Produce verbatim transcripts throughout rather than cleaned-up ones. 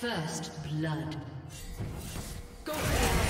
First blood. Go ahead.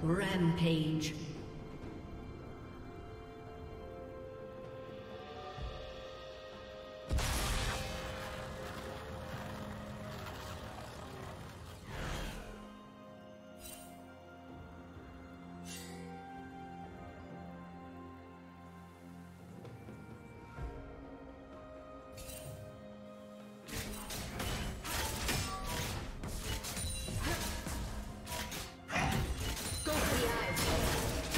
Rampage. Go for the eyes.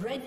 Red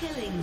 Killing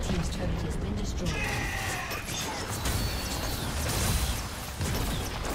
Team's turn to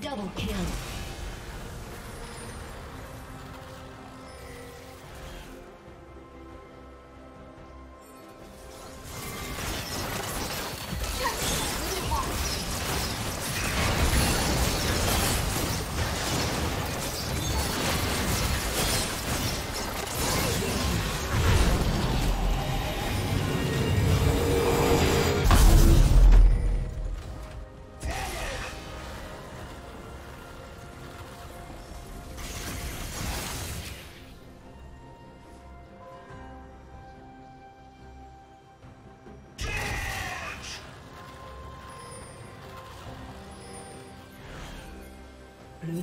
Double kill. Blue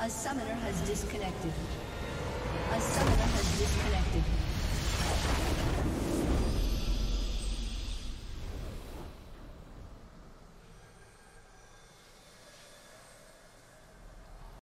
A summoner has disconnected. A summoner has disconnected.